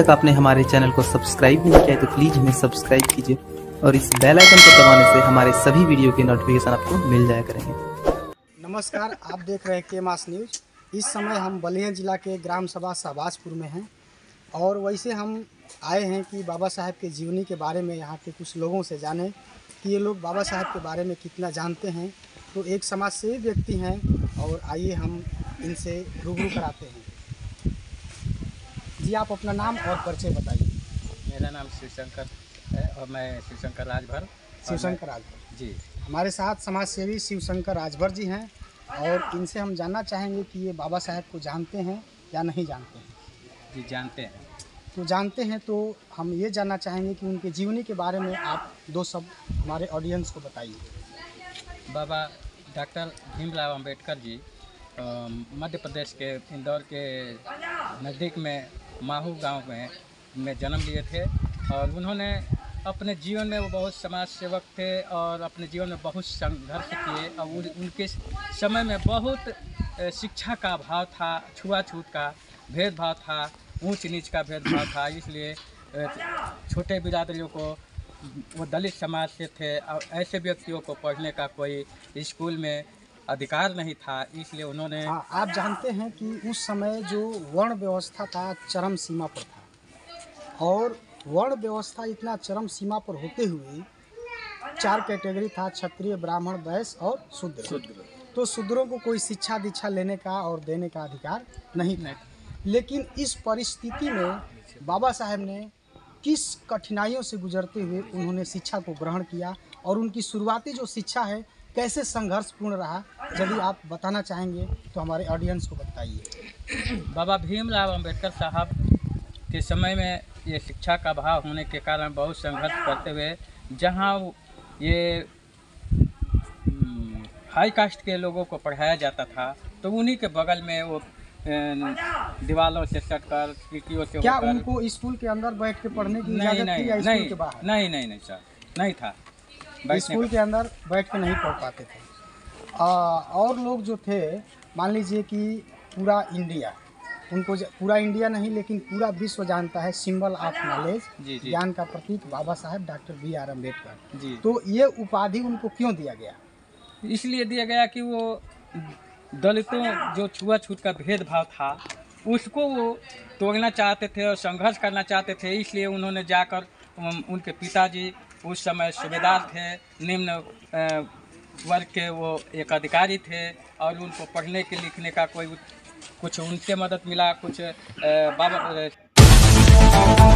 तक आपने हमारे चैनल को सब्सक्राइब नहीं किया है तो प्लीज हमें सब्सक्राइब कीजिए और इस बेल आइकन को दबाने से हमारे सभी वीडियो के नोटिफिकेशन आपको मिल जाया करेंगे। नमस्कार, आप देख रहे हैं के मास न्यूज। इस समय हम बलिया जिला के ग्राम सभा सहबाजपुर में हैं और वैसे हम आए हैं कि बाबा साहेब के जीवनी के बारे में यहाँ के कुछ लोगों से जाने कि ये लोग बाबा साहेब के बारे में कितना जानते हैं। तो एक समाजसेवी व्यक्ति हैं और आइए हम इनसे रूबरू कराते हैं। जी, आप अपना नाम और परिचय बताइए। मेरा नाम शिवशंकर है और मैं शिवशंकर राजभर। शिवशंकर राजभर जी। हमारे साथ समाजसेवी शिवशंकर राजभर जी हैं और इनसे हम जानना चाहेंगे कि ये बाबा साहेब को जानते हैं या नहीं जानते हैं। जी, जानते हैं। तो जानते हैं तो हम ये जानना चाहेंगे कि उनके जीवनी के बारे में आप दो शब्द हमारे ऑडियंस को बताइए। बाबा डॉक्टर भीमराव अंबेडकर जी मध्य प्रदेश के इंदौर के नज़दीक में माहू गांव में जन्म लिए थे और उन्होंने अपने जीवन में वो बहुत समाज सेवक थे और अपने जीवन में बहुत संघर्ष किए और उनके समय में बहुत शिक्षा का अभाव था, छुआछूत का भेदभाव था, ऊंच नीच का भेदभाव था, इसलिए छोटे बिरादरियों को, वो दलित समाज से थे और ऐसे व्यक्तियों को पढ़ने का कोई स्कूल में अधिकार नहीं था, इसलिए उन्होंने। आप जानते हैं कि उस समय जो वर्ण व्यवस्था था चरम सीमा पर था और वर्ण व्यवस्था इतना चरम सीमा पर होते हुए चार कैटेगरी था, क्षत्रिय, ब्राह्मण, वैश्य और शूद्र। तो शूद्रों को कोई शिक्षा दीक्षा लेने का और देने का अधिकार नहीं था। लेकिन इस परिस्थिति में बाबा साहेब ने किस कठिनाइयों से गुजरते हुए उन्होंने शिक्षा को ग्रहण किया और उनकी शुरुआती जो शिक्षा है कैसे संघर्षपूर्ण रहा, यदि आप बताना चाहेंगे तो हमारे ऑडियंस को बताइए। बाबा भीमराव अंबेडकर साहब के समय में ये शिक्षा का अभाव होने के कारण बहुत संघर्ष करते हुए जहाँ ये हाई कास्ट के लोगों को पढ़ाया जाता था तो उन्हीं के बगल में वो दीवालों से सटकर खिड़कियों से। क्या उनको स्कूल के अंदर बैठ के पढ़ने की इजाजत थी या स्कूल के बाहर? नहीं नहीं नहीं सर, नहीं था। स्कूल के अंदर बैठ के नहीं पढ़ पाते थे। और लोग जो थे, मान लीजिए कि पूरा इंडिया, उनको पूरा इंडिया नहीं लेकिन पूरा विश्व जानता है, सिंबल ऑफ नॉलेज, ज्ञान का प्रतीक बाबा साहेब डॉक्टर BR अम्बेडकर। तो ये उपाधि उनको क्यों दिया गया? इसलिए दिया गया कि वो दलितों जो छुआछूत का भेदभाव था उसको वो तोड़ना चाहते थे और संघर्ष करना चाहते थे, इसलिए उन्होंने जाकर उनके पिताजी उस समय सूबेदार थे, निम्न वर्ग के वो एक अधिकारी थे और उनको पढ़ने के लिखने का कोई कुछ उनसे मदद मिला, कुछ बाबा